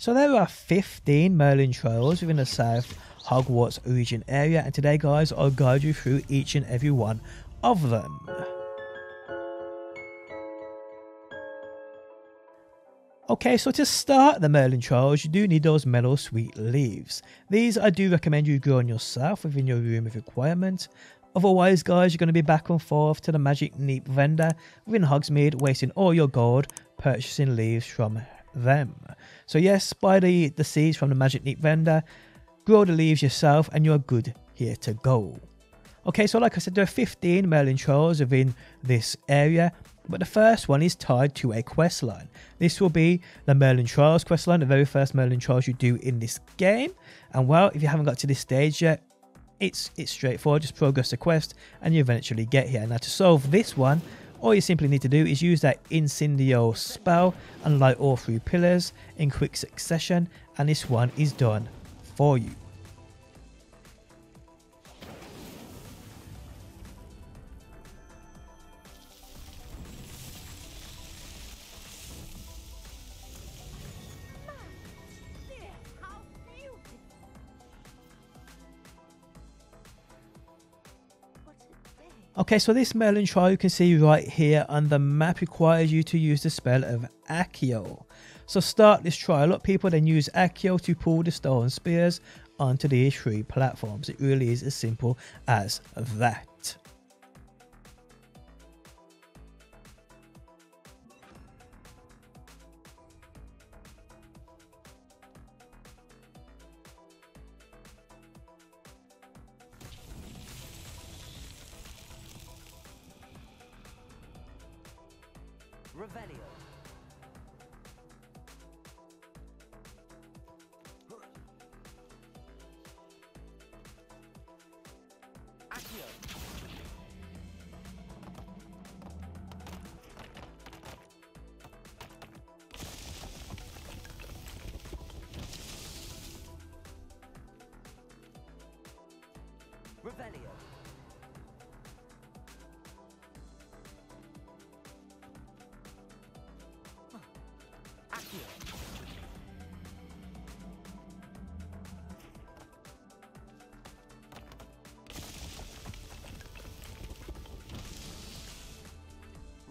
So there are 15 Merlin Trials within the South Hogwarts Region area, and today guys I'll guide you through each and every one of them. Okay, so to start the Merlin Trials, you do need those Mellowsweet Leaves. These I do recommend you grow on yourself within your Room of Requirement. Otherwise guys, you're going to be back and forth to the Magic Neep vendor within Hogsmeade, wasting all your gold purchasing leaves from them. So yes, buy the seeds from the Magic Neep vendor, grow the leaves yourself, and you're good here to go. Okay, so like I said, there are 15 Merlin Trials within this area, but the first one is tied to a quest line. This will be the Merlin Trials quest line, the very first Merlin Trials you do in this game. And well, if you haven't got to this stage yet, it's straightforward. Just progress the quest and you eventually get here. Now to solve this one, all you simply need to do is use that Incendio spell and light all three pillars in quick succession, and this one is done for you. Okay, so this Merlin trial you can see right here on the map requires you to use the spell of Accio. So start this trial up, people, then use Accio to pull the stone spears onto these three platforms. It really is as simple as that. Revelio. Accio.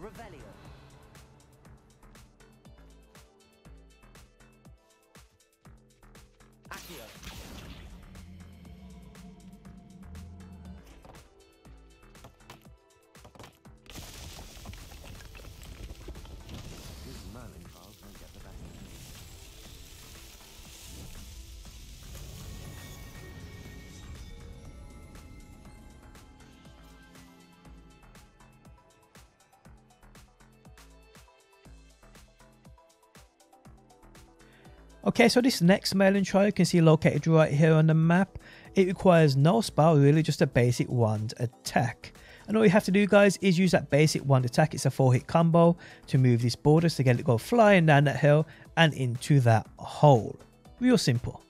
Revelio. Revelio. Accio. These Merlin trials won't get the best of me. Okay, so this next Merlin trial you can see located right here on the map. It requires no spell, really just a basic wand attack. And all you have to do guys is use that basic wand attack. It's a 4-hit combo to move this border, so get it go flying down that hill and into that hole. Real simple.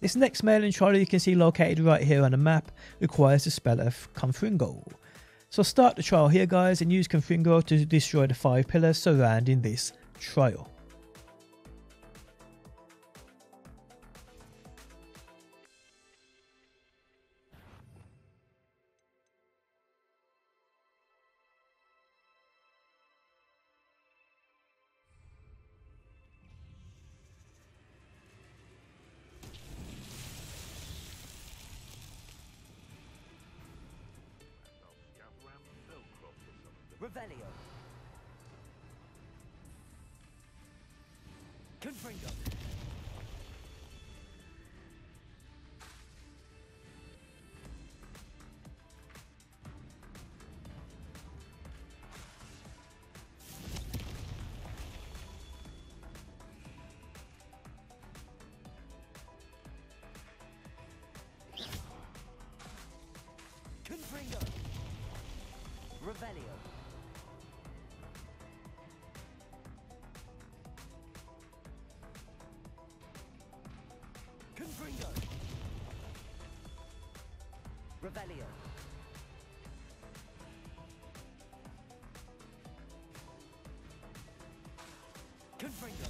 This next Merlin trial you can see located right here on the map requires the spell of Confringo. So start the trial here guys and use Confringo to destroy the 5 pillars surrounding this trial. Revelio. Confringo. Confringo. Revelio. Confringo. Revelio. Confringo.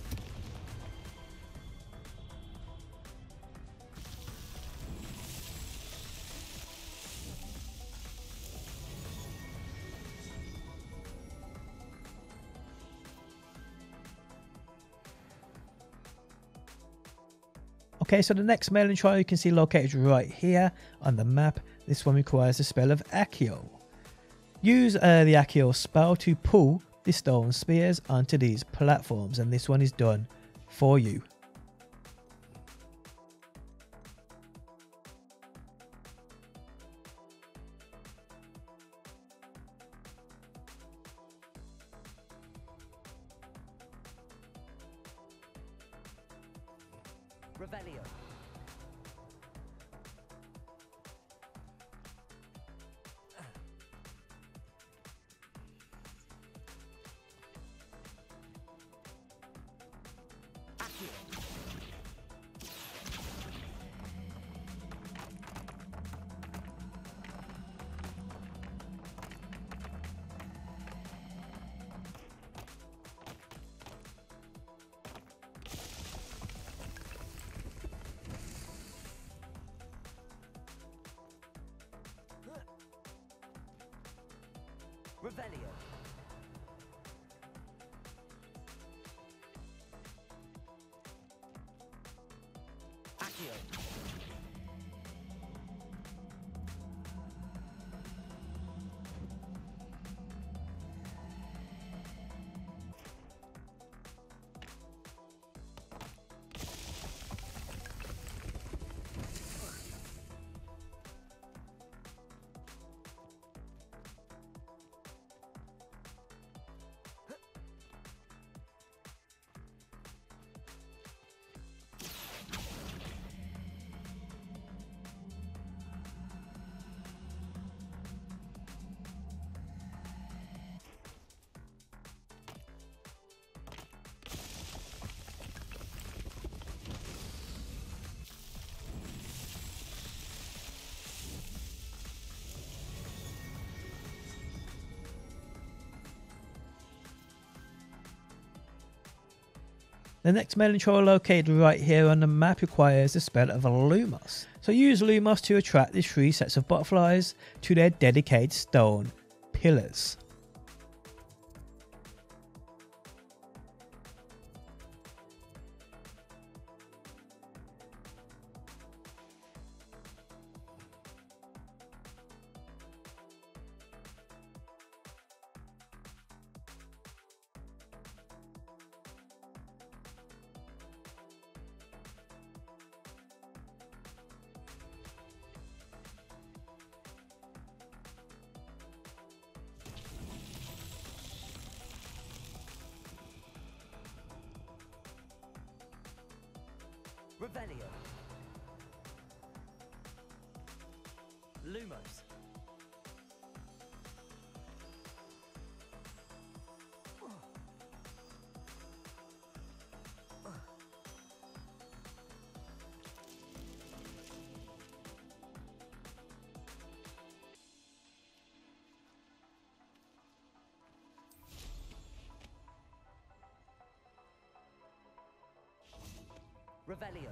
Okay, so the next Merlin trial you can see located right here on the map. This one requires the spell of Accio. Use the Accio spell to pull the stone spears onto these platforms, and this one is done for you. Revelio. Accio. Revelio. Accio. The next Merlin trial located right here on the map requires the spell of Lumos. So use Lumos to attract the three sets of butterflies to their dedicated stone pillars. Revelio. Lumos. Revelio.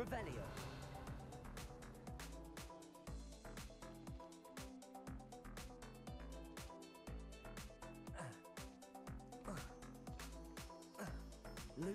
Revelio. Lumos.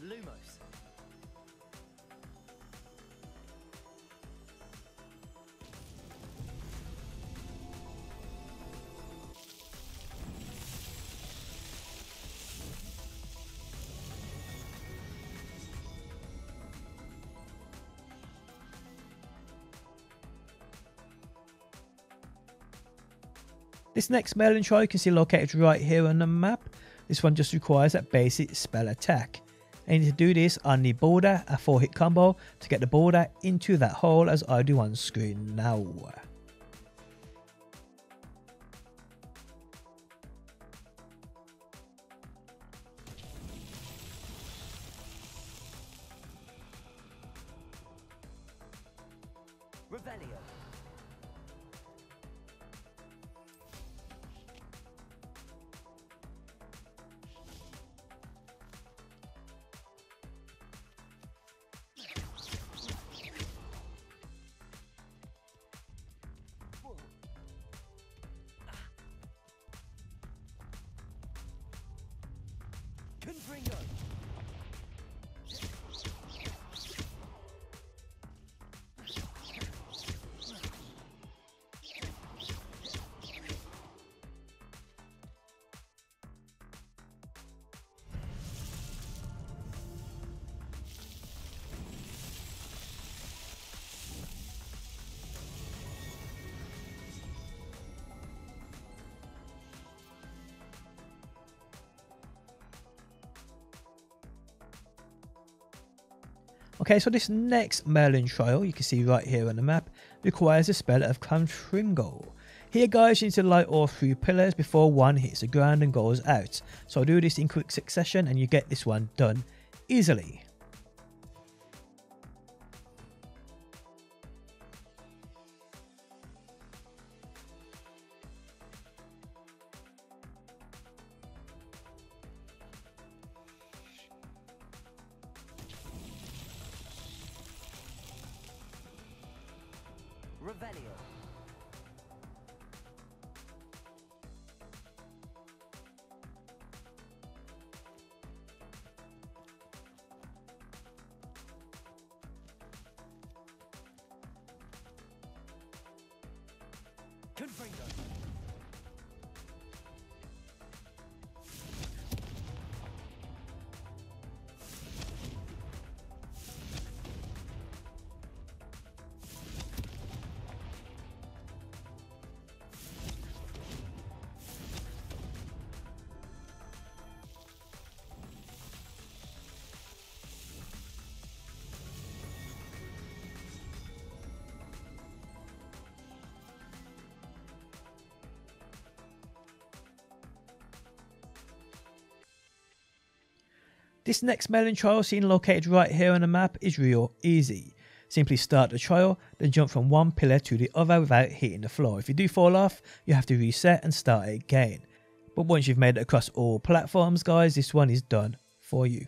Lumos. This next Merlin trial you can see located right here on the map. This one just requires that basic spell attack. I need to do this on the border, a 4-hit combo to get the border into that hole as I do on screen now. Confringo. Okay, so this next Merlin trial, you can see right here on the map, requires a spell of Confringo. Here guys, you need to light all three pillars before one hits the ground and goes out. So I do this in quick succession and you get this one done easily. Revelio. Confringo. This next Merlin trial scene located right here on the map is real easy. Simply start the trial, then jump from one pillar to the other without hitting the floor. If you do fall off, you have to reset and start again. But once you've made it across all platforms guys, this one is done for you.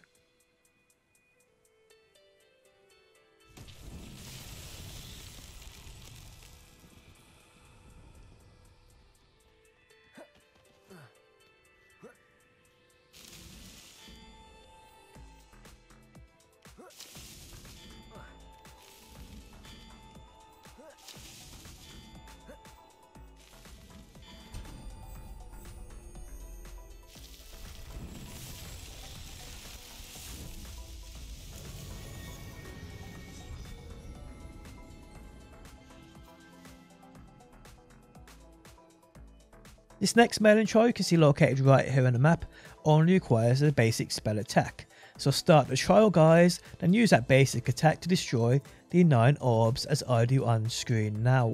This next Merlin trial you can see located right here on the map only requires a basic spell attack. So start the trial guys, then use that basic attack to destroy the 9 orbs as I do on screen now.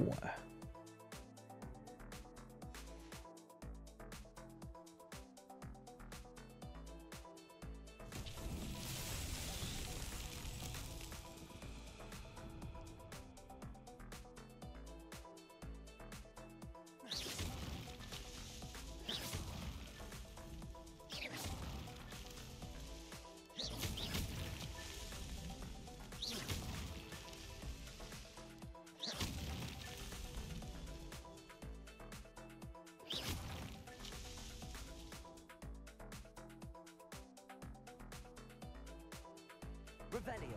Revelio.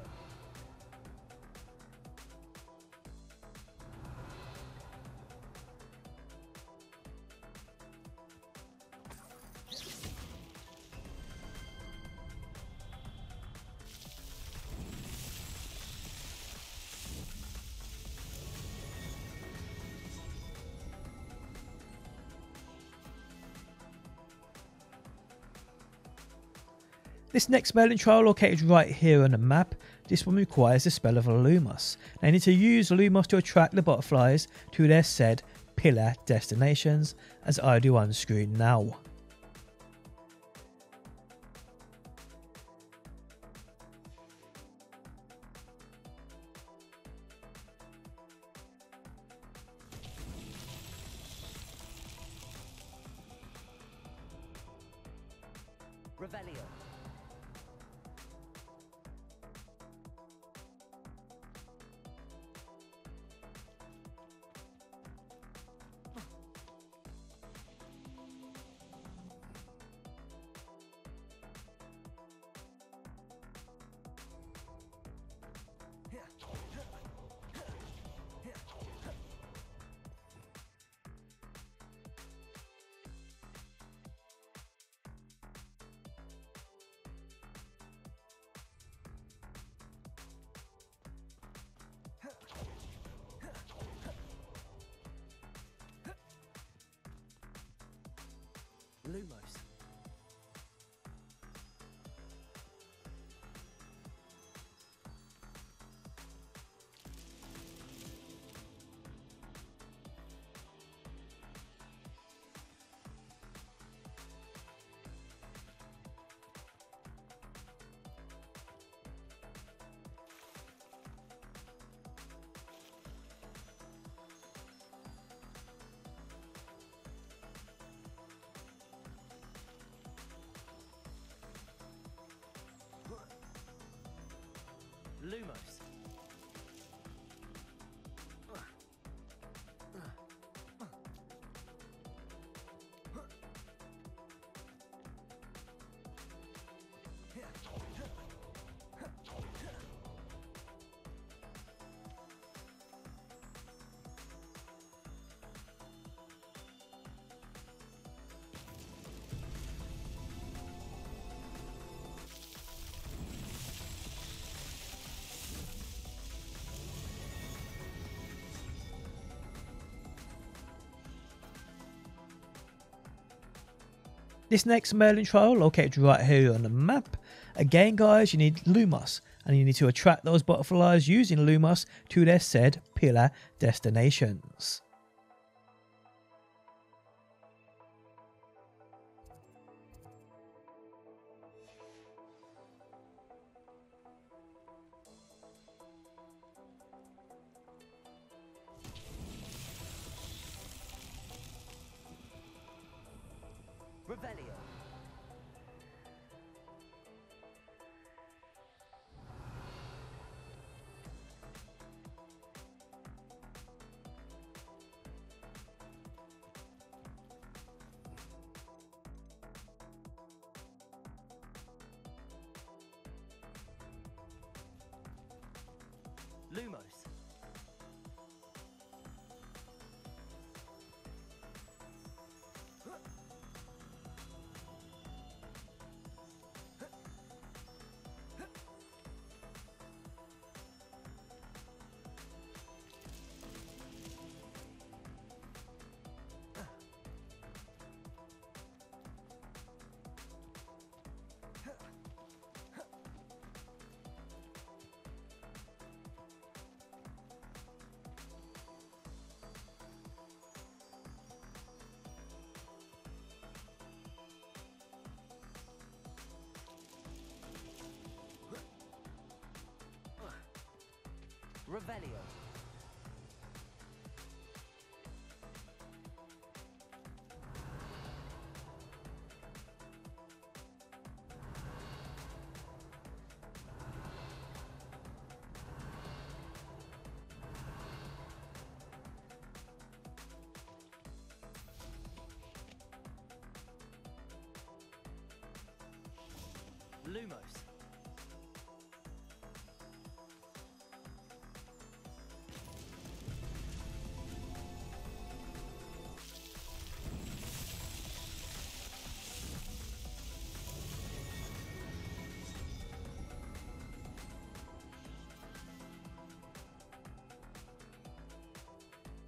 This next Merlin trial located right here on the map, this one requires the spell of Lumos. They need to use Lumos to attract the butterflies to their said pillar destinations as I do on screen now. Revelio. Lumos. Lumos. This next Merlin trial located right here on the map. Again guys, you need Lumos and you need to attract those butterflies using Lumos to their said pillar destinations. Revelio. Lumos. Revelio. Lumos.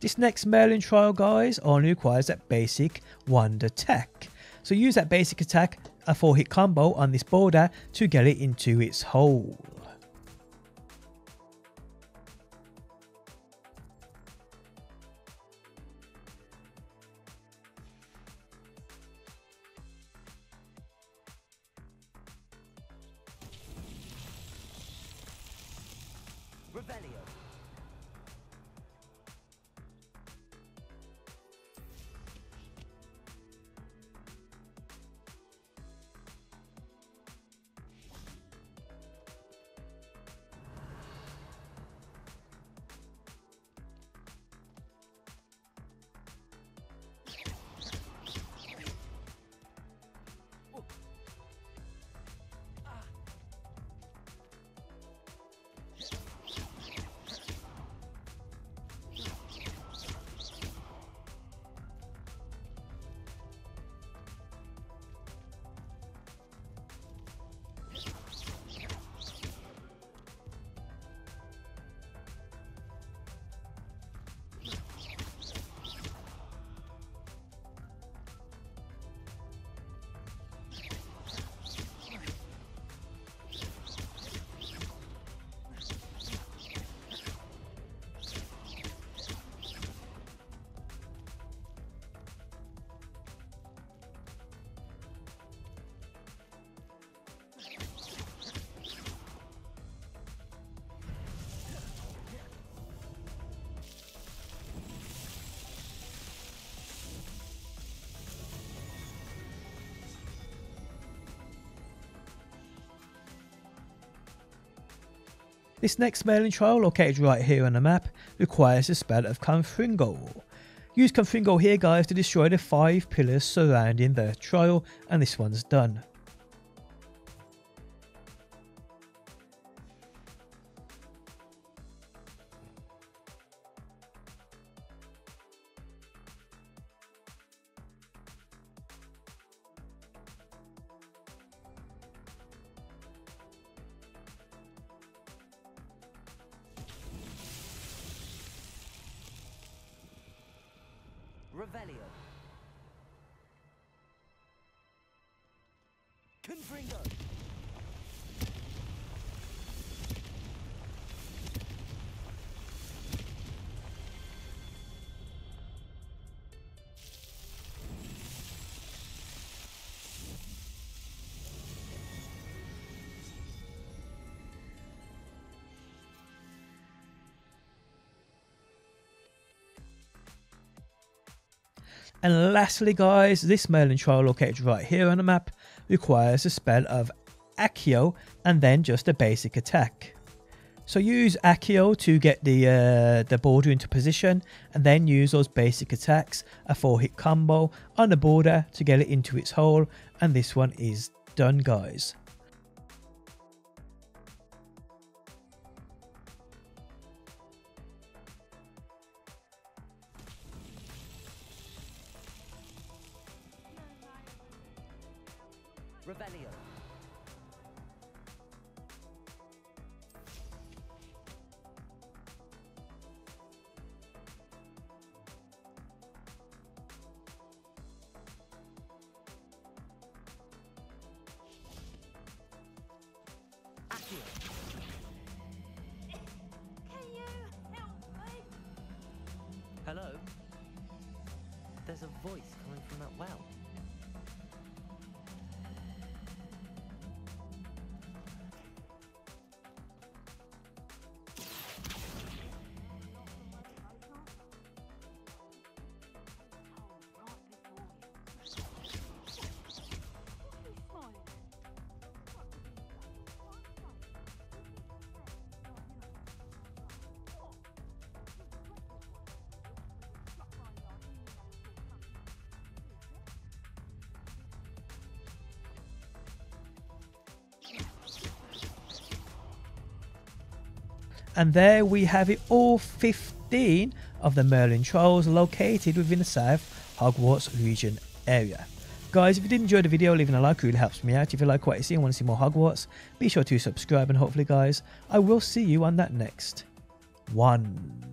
This next Merlin trial, guys, only requires that basic wand attack. So use that basic attack, a 4-hit combo on this boulder to get it into its hole. This next Merlin trial, located right here on the map, requires the spell of Confringo. Use Confringo here, guys, to destroy the 5 pillars surrounding the trial, and this one's done. Revelio. Confringo. And lastly, guys, this Merlin trial, located right here on the map, requires a spell of Accio and then just a basic attack. So use Accio to get the border into position, and then use those basic attacks, a 4-hit combo on the border to get it into its hole, and this one is done, guys. Rebellion. Can you help me? Hello? There's a voice coming from that well. And there we have it, all 15 of the Merlin Trials located within the South Hogwarts Region area. Guys, if you did enjoy the video, leaving a like really helps me out. If you like what you see and want to see more Hogwarts, be sure to subscribe, and hopefully guys, I will see you on that next one.